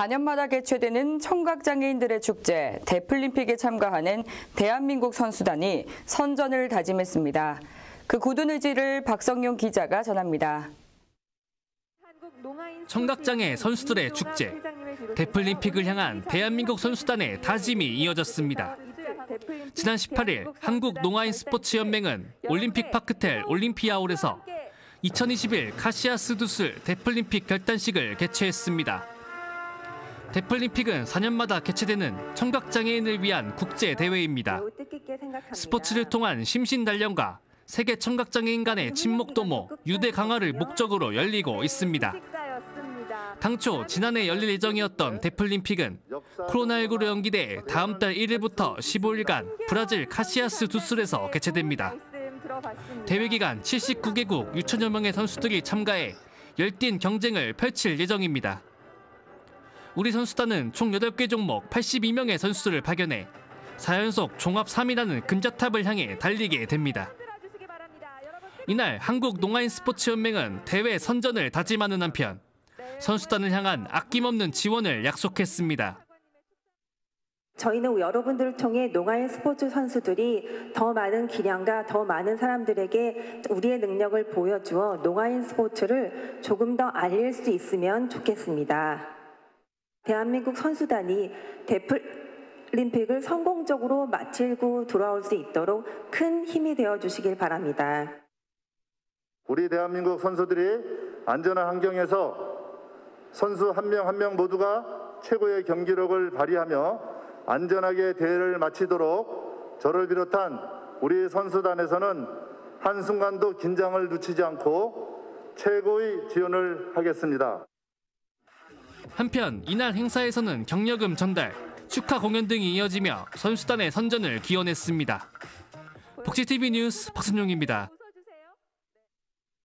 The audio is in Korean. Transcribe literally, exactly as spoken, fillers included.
사 년마다 개최되는 청각장애인들의 축제 데플림픽에 참가하는 대한민국 선수단이 선전을 다짐했습니다. 그 굳은 의지를 박성용 기자가 전합니다. 청각장애 선수들의 축제, 데플림픽을 향한 대한민국 선수단의 다짐이 이어졌습니다. 지난 십팔 일 한국농아인스포츠연맹은 올림픽 파크텔 올림피아홀에서 이천이십일 카시아스두스 데플림픽 결단식을 개최했습니다. 데플림픽은 사 년마다 개최되는 청각장애인을 위한 국제대회입니다. 스포츠를 통한 심신단련과 세계 청각장애인 간의 친목도모, 유대 강화를 목적으로 열리고 있습니다. 당초 지난해 열릴 예정이었던 데플림픽은 코로나 십구로 연기돼 다음 달 일 일부터 십오 일간 브라질 카시아스두스에서 개최됩니다. 대회 기간 칠십구 개국 육천여 명의 선수들이 참가해 열띤 경쟁을 펼칠 예정입니다. 우리 선수단은 총 여덟 개 종목 팔십이 명의 선수를 파견해 사 연속 종합 삼 위라는 금자탑을 향해 달리게 됩니다. 이날 한국농아인스포츠연맹은 대회 선전을 다짐하는 한편 선수단을 향한 아낌없는 지원을 약속했습니다. 저희는 여러분들을 통해 농아인 스포츠 선수들이 더 많은 기량과 더 많은 사람들에게 우리의 능력을 보여주어 농아인 스포츠를 조금 더 알릴 수 있으면 좋겠습니다. 대한민국 선수단이 데플림픽을 성공적으로 마치고 돌아올 수 있도록 큰 힘이 되어주시길 바랍니다. 우리 대한민국 선수들이 안전한 환경에서 선수 한 명 한 명 모두가 최고의 경기력을 발휘하며 안전하게 대회를 마치도록 저를 비롯한 우리 선수단에서는 한순간도 긴장을 늦추지 않고 최고의 지원을 하겠습니다. 한편 이날 행사에서는 경력금 전달, 축하 공연 등이 이어지며 선수단의 선전을 기원했습니다. 복지티비 뉴스 박성용입니다.